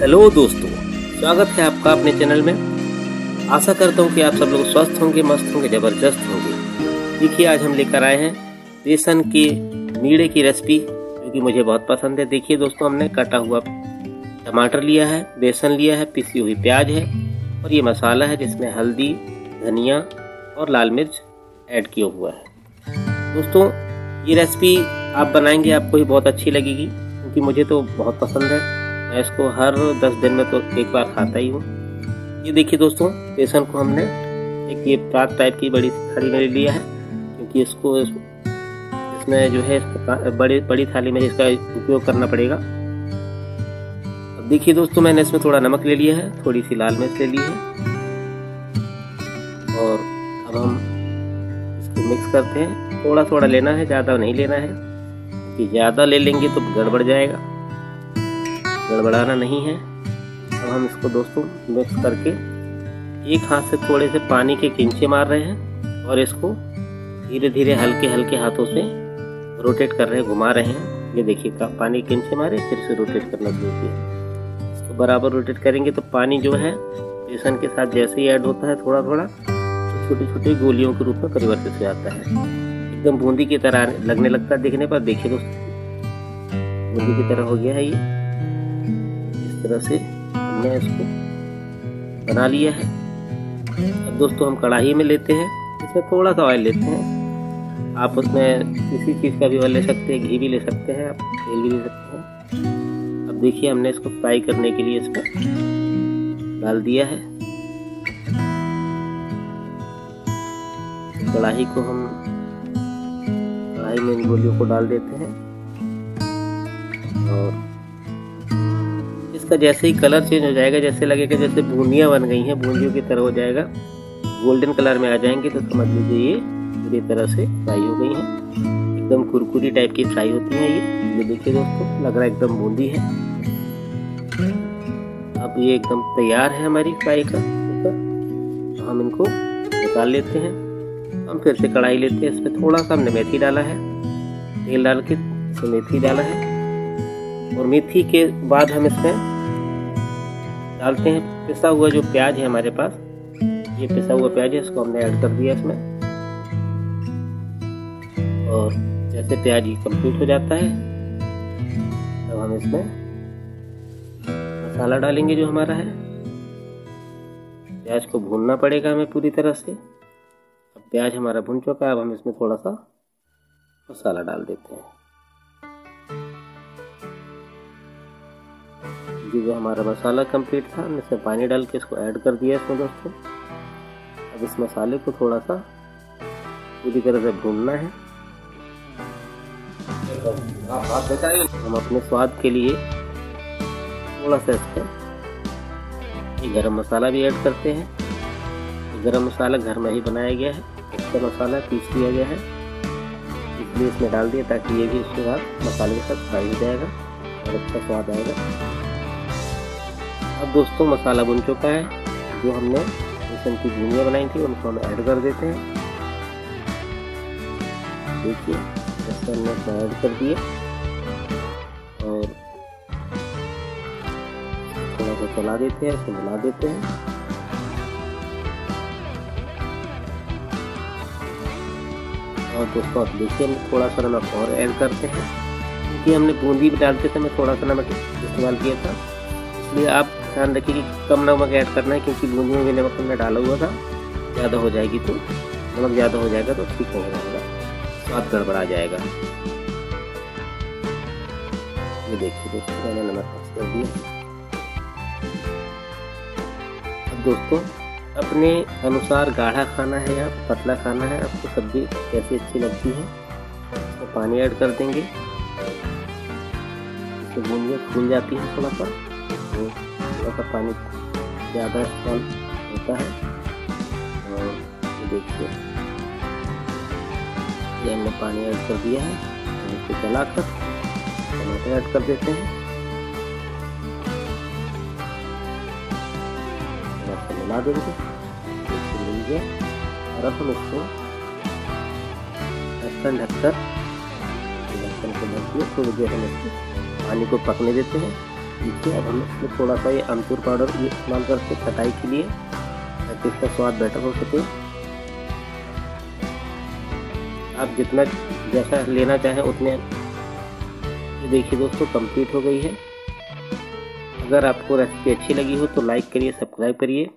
Hello दोस्तों, स्वागत है आपका अपने चैनल में। आशा करता हूँ कि आप सब लोग स्वस्थ होंगे, मस्त होंगे, जबरदस्त होंगे। देखिए आज हम लेकर आए हैं बेसन के मीड़े की रेसिपी, जो कि मुझे बहुत पसंद है। देखिए दोस्तों, हमने काटा हुआ टमाटर लिया है, बेसन लिया है, पिसी हुई प्याज है और ये मसाला है जिसमें हल्दी, धनिया और लाल मिर्च ऐड किया हुआ है। दोस्तों ये रेसिपी आप बनाएंगे, आपको ही बहुत अच्छी लगेगी क्योंकि मुझे तो बहुत पसंद है। मैं इसको हर 10 दिन में तो एक बार खाता ही हूँ। ये देखिए दोस्तों, बेसन को हमने एक ये पात टाइप की बड़ी थाली में लिया है क्योंकि इसको इसमें जो है बड़ी थाली में इसका उपयोग करना पड़ेगा। अब देखिए दोस्तों, मैंने इसमें थोड़ा नमक ले लिया है, थोड़ी सी लाल मिर्च ले ली है और अब हम इसको मिक्स करते हैं। थोड़ा थोड़ा लेना है, ज़्यादा नहीं लेना है क्योंकि ज़्यादा ले लेंगे तो गड़बड़ जाएगा। गड़बड़ाना नहीं है। अब हम इसको दोस्तों मिक्स करके एक हाथ से थोड़े से पानी के किंचे मार रहे हैं और इसको धीरे धीरे हल्के हल्के हाथों से रोटेट कर रहे हैं, घुमा रहे हैं। ये देखिए, का पानी किंचे मारे, फिर से रोटेट करना शुरू किया। इसको बराबर रोटेट करेंगे तो पानी जो है बेसन के साथ जैसे ही ऐड होता है थोड़ा थोड़ा, छोटी छोटी गोलियों के रूप में परिवर्तित हो जाता है। एकदम बूंदी की तरह लगने लगता है दिखने पर। देखिए दोस्तों, बूंदी की तरह हो गया है। ये इस तरह से हमने इसको बना लिया है। अब दोस्तों हम कढ़ाई में लेते हैं, इसमें थोड़ा सा ऑयल लेते हैं। आप उसमें किसी चीज़ का भी ऑयल ले सकते हैं, घी भी ले सकते हैं, आप तेल भी ले सकते हैं। अब देखिए हमने इसको फ्राई करने के लिए इसमें डाल दिया है। कढ़ाई को हम कढ़ाई में इन गोलियों को डाल देते हैं और इसका जैसे ही कलर चेंज हो जाएगा, जैसे लगेगा जैसे बूंदियाँ बन गई हैं, बूंदियों की तरह हो जाएगा, गोल्डन कलर में आ जाएंगे तो समझ लीजिए ये पूरी तरह से फ्राई हो गई हैं। एकदम कुरकुरी टाइप की फ्राई होती है ये देखिए दोस्तों, लग रहा है एकदम बूंदी है। अब ये एकदम तैयार है हमारी फ्राई का। हम इनको निकाल लेते हैं। हम फिर से कढ़ाई लेते हैं, इसमें थोड़ा सा हमने मेथी डाला है, तेल डाल के मेथी डाला है और मेथी के बाद हम इसमें डालते हैं पिसा हुआ जो प्याज है हमारे पास। ये पिसा हुआ प्याज है, इसको हमने ऐड कर दिया इसमें और जैसे प्याज ये कंप्लीट हो जाता है तब हम इसमें मसाला डालेंगे जो हमारा है। प्याज को भूनना पड़ेगा हमें पूरी तरह से। अब प्याज हमारा भुन चुका है, अब हम इसमें थोड़ा सा मसाला डाल देते हैं। जो हमारा मसाला कंप्लीट था, हमने इसमें पानी डाल के इसको ऐड कर दिया इसमें दोस्तों। अब इस मसाले को थोड़ा सा पूरी तरह से भूनना है। आप बताइए, हम अपने स्वाद के लिए थोड़ा सा इसमें गरम मसाला भी ऐड करते हैं। गरम मसाला घर में ही बनाया गया है, इसका मसाला पीस लिया गया है, इसलिए इसमें डाल दिया ताकि ये भी उसके बाद मसाले के साथ फ्राई हो जाएगा और अच्छा स्वाद आएगा। अब दोस्तों मसाला बन चुका है, जो हमने बेसन की भुजिया बनाई थी उनको हम ऐड कर देते हैं। देखिए बेसन में ऐड कर दिए और थोड़ा सा चला देते हैं, इसको मिला देते हैं। और दोस्तों आप देखिए थोड़ा सा नमक और ऐड करते हैं क्योंकि हमने बूंदी भी डालते थे, मैं थोड़ा सा नमक इस्तेमाल किया था, इसलिए आप ध्यान रखिए कि कम नमक ऐड करना है क्योंकि बूंदी में भी नमक हमने डाला हुआ था। ज़्यादा हो जाएगी तो नमक ज़्यादा हो जाएगा तो ठीक नहीं रहेगा, स्वाद गड़बड़ा जाएगा। ये देखिए दोस्तों, मैंने नमक कर दिया। अब दोस्तों अपने अनुसार गाढ़ा खाना है या पतला खाना है, आपको सब्जी कैसी अच्छी लगती है, तो पानी ऐड कर देंगे। इससे बूंदियाँ फूल जाती है थोड़ा सा, थोड़ा सा पानी ज़्यादा कम होता है। और देखिए ये हमने पानी ऐड कर दिया है, इसको चलाकर टमाटर ऐड कर देते हैं, मिला देंगे। मिल गया और अब हम इसको ढक्कन को ढक के थोड़ी देर हम इसको पानी को पकने देते हैं। देखिए अब हम इसमें थोड़ा सा ये अमचूर पाउडर इस्तेमाल करते हैं खटाई के लिए, ताकि इसका स्वाद बेटर हो सके। आप जितना जैसा लेना चाहें उतने। देखिए दोस्तों कंप्लीट हो गई है। अगर आपको रेसिपी अच्छी लगी हो तो लाइक करिए, सब्सक्राइब करिए।